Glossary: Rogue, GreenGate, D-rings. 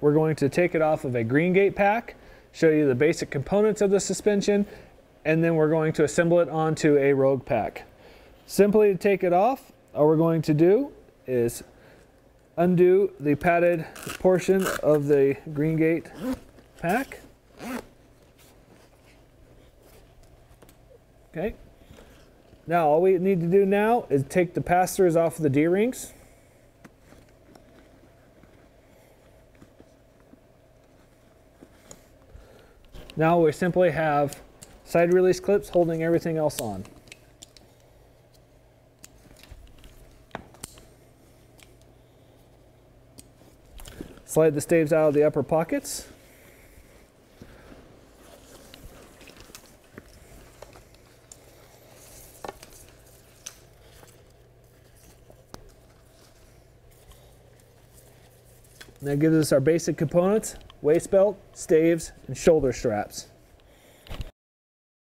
We're going to take it off of a GreenGate pack, show you the basic components of the suspension, and then we're going to assemble it onto a Rogue pack. Simply to take it off, all we're going to do is undo the padded portion of the GreenGate pack. Okay. Now all we need to do now is take the pass-throughs off the D-rings. Now we simply have side release clips holding everything else on. Slide the staves out of the upper pockets. And that gives us our basic components: waist belt, staves, and shoulder straps.